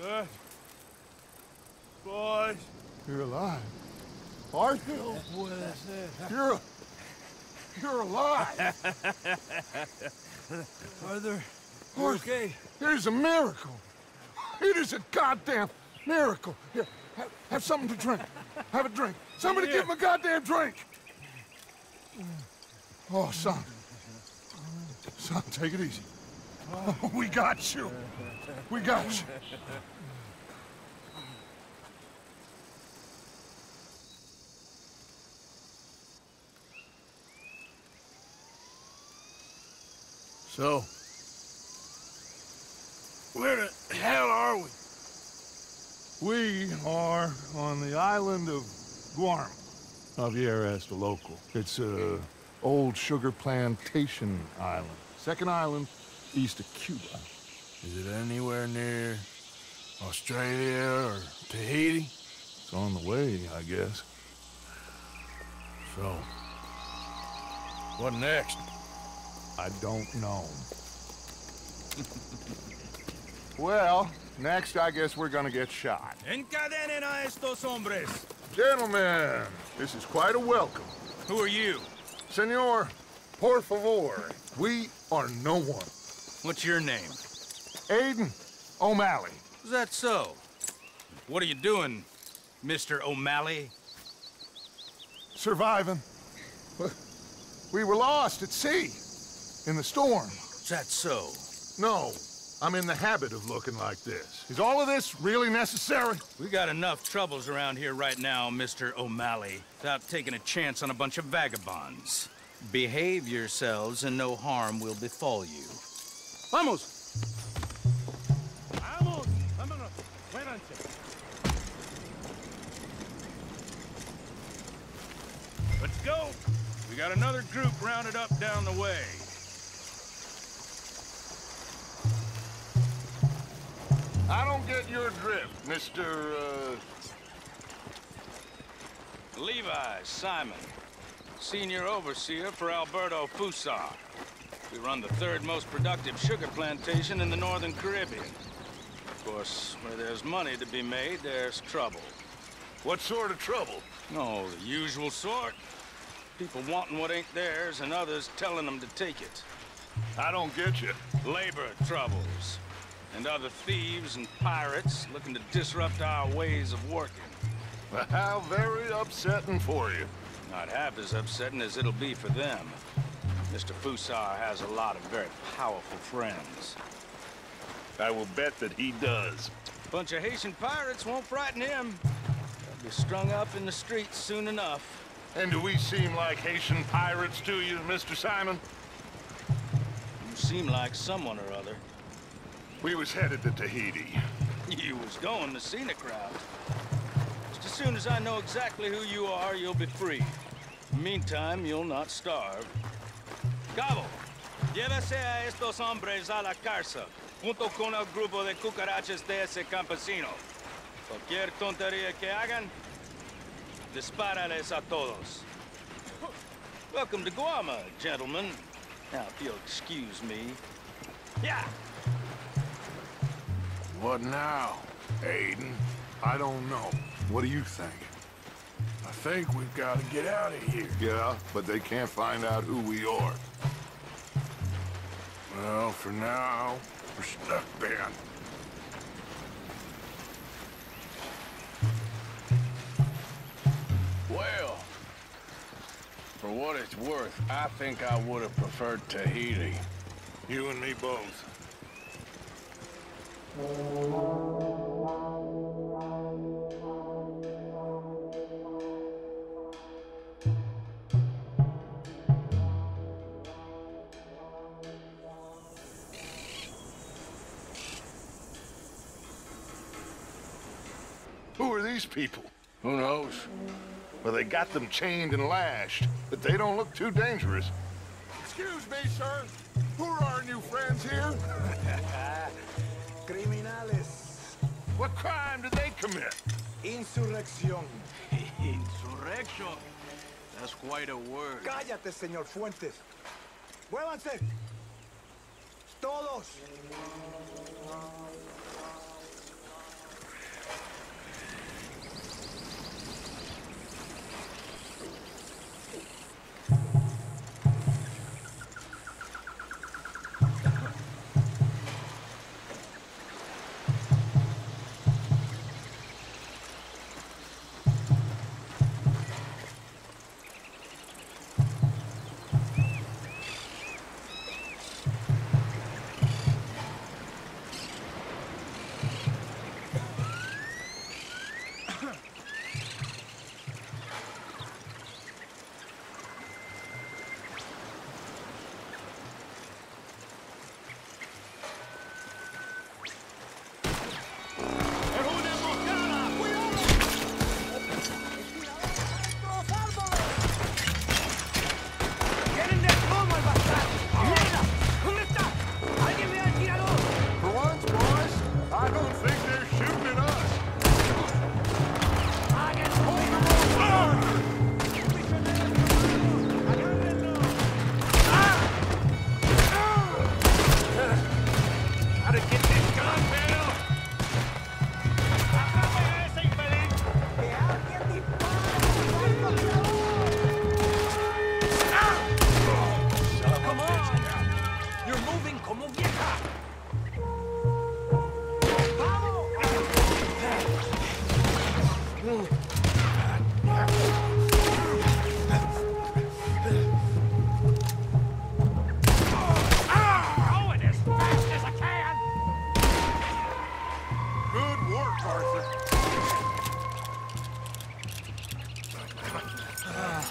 Good. Boys. You're alive. Arthur. Oh, boy, that's it. You're alive. Arthur. Okay. It is a miracle. It is a goddamn miracle. Here, have something to drink. Have a drink. Somebody give him a goddamn drink. Oh, son. Son, take it easy. We got you. We got you. So, where the hell are we? We are on the island of Guam. Javier asked a local. It's an old sugar plantation island. Second island east of Cuba. Is it anywhere near Australia or Tahiti? It's on the way, I guess. So, what next? I don't know. Well, next I guess we're gonna get shot. Encadenen a estos hombres. Gentlemen, this is quite a welcome. Who are you? Senor, por favor. We are no one. What's your name? Aiden O'Malley. Is that so? What are you doing, Mr. O'Malley? Surviving. We were lost at sea. In the storm. Is that so? No. I'm in the habit of looking like this. Is all of this really necessary? We got enough troubles around here right now, Mr. O'Malley, without taking a chance on a bunch of vagabonds. Behave yourselves and no harm will befall you. Vamos! Vamos! Vámonos! Let's go! We got another group rounded up down the way. I don't get your drift, Mr. Levi Simon, senior overseer for Alberto Fusar. We run the third most productive sugar plantation in the Northern Caribbean. Of course, where there's money to be made, there's trouble. What sort of trouble? Oh, the usual sort. People wanting what ain't theirs and others telling them to take it. I don't get you. Labor troubles. And other thieves and pirates looking to disrupt our ways of working. Well, how very upsetting for you. Not half as upsetting as it'll be for them. Mr. Fusar has a lot of very powerful friends. I will bet that he does. A bunch of Haitian pirates won't frighten him. They'll be strung up in the streets soon enough. And do we seem like Haitian pirates to you, Mr. Simon? You seem like someone or other. We was headed to Tahiti. You was going to see the crowd. Just as soon as I know exactly who you are, you'll be free. Meantime, you'll not starve. Cabo, llévese a estos hombres a la cárcel, junto con el grupo de cucarachas de ese campesino. Cualquier tontería que hagan, dispárales a todos. Welcome to Guarma, gentlemen. Now, if you'll excuse me. Yeah! What now, Aiden? I don't know. What do you think? I think we've got to get out of here. Yeah, but they can't find out who we are. Well, for now, we're stuck, Ben. Well, for what it's worth, I think I would have preferred Tahiti. You and me both. Who are these people? Who knows? Well, they got them chained and lashed, but they don't look too dangerous. Excuse me, sir. Who are our new friends here? Criminales. What crime did they commit? Insurrección. Insurrection? That's quite a word. Cállate, señor Fuentes. Muévanse. Todos.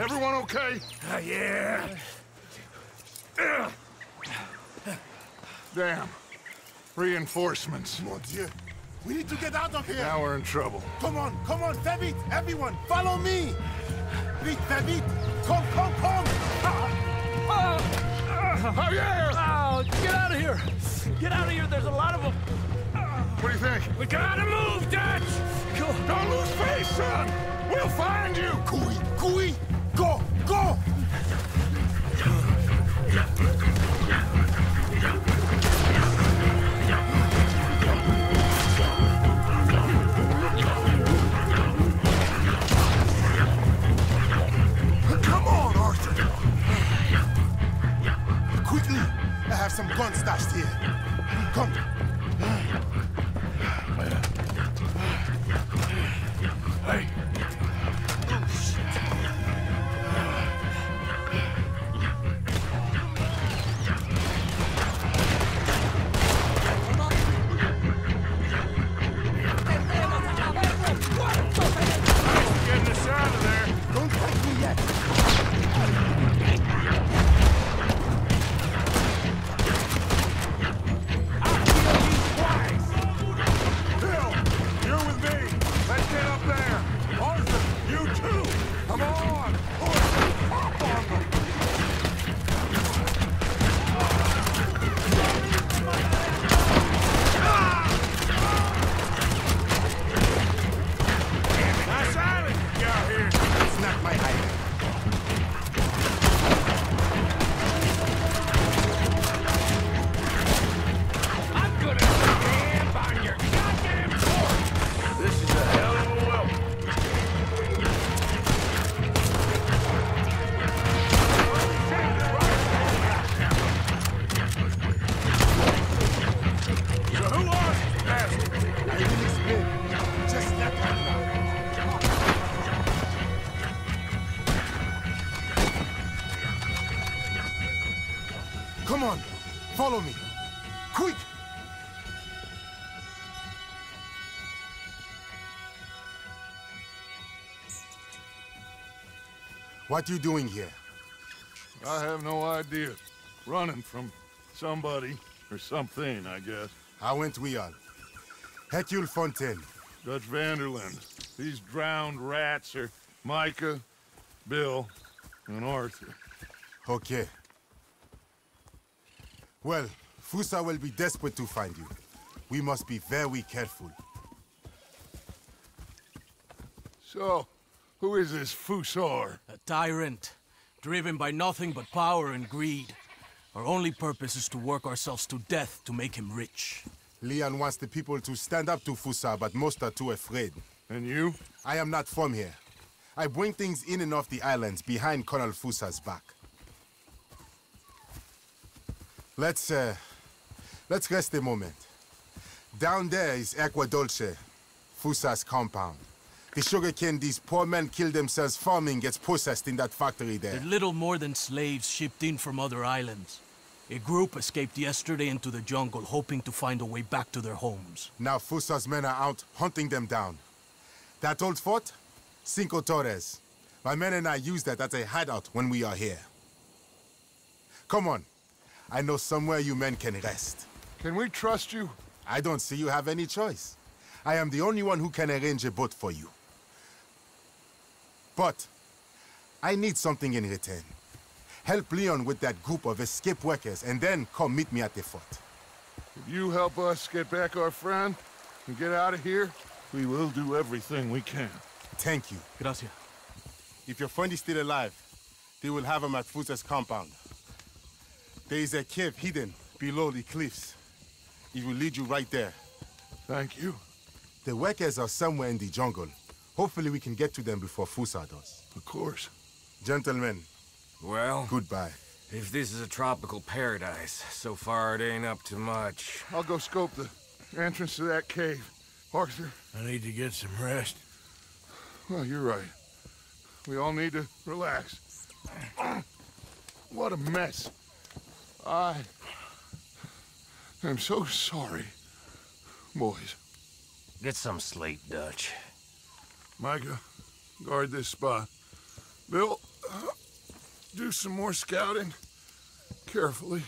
Everyone okay? Yeah. Damn. Reinforcements. Mon Dieu. We need to get out of here. Now we're in trouble. Come on, come on, David, everyone, follow me. Vite, David, come, come, come. Javier! Oh, get out of here. Get out of here, there's a lot of them. What do you think? We gotta move, Dutch. Cool. Don't lose face, son. We'll find you. Cooey, cooey, go, go. I have some guns stashed here. Come. Hey. Oh, shit. Getting us out of there. Don't fight me yet. Follow me. Quick! What are you doing here? I have no idea. Running from somebody or something, I guess. How went we on? Hector Fontaine. Dutch Vanderlinde. These drowned rats are Micah, Bill, and Arthur. Okay. Well, Fuza will be desperate to find you. We must be very careful. So, who is this Fusar? A tyrant, driven by nothing but power and greed. Our only purpose is to work ourselves to death to make him rich. Leon wants the people to stand up to Fuza, but most are too afraid. And you? I am not from here. I bring things in and off the islands behind Colonel Fuza's back. Let's rest a moment. Down there is Acqua Dolce, Fuza's compound. The sugarcane these poor men kill themselves farming gets processed in that factory there. They're little more than slaves shipped in from other islands. A group escaped yesterday into the jungle, hoping to find a way back to their homes. Now Fuza's men are out hunting them down. That old fort? Cinco Torres. My men and I use that as a hideout when we are here. Come on. I know somewhere you men can rest. Can we trust you? I don't see you have any choice. I am the only one who can arrange a boat for you. But I need something in return. Help Leon with that group of escape workers and then come meet me at the fort. If you help us get back our friend and get out of here, we will do everything we can. Thank you. Gracias. If your friend is still alive, they will have him at Fuza's compound. There is a cave hidden below the cliffs. It will lead you right there. Thank you. The workers are somewhere in the jungle. Hopefully we can get to them before Fuza does. Of course. Gentlemen. Well? Goodbye. If this is a tropical paradise, so far it ain't up to much. I'll go scope the entrance to that cave. Arthur. I need to get some rest. Well, you're right. We all need to relax. What a mess. I am so sorry, boys. Get some sleep, Dutch. Micah, guard this spot. Bill, do some more scouting carefully.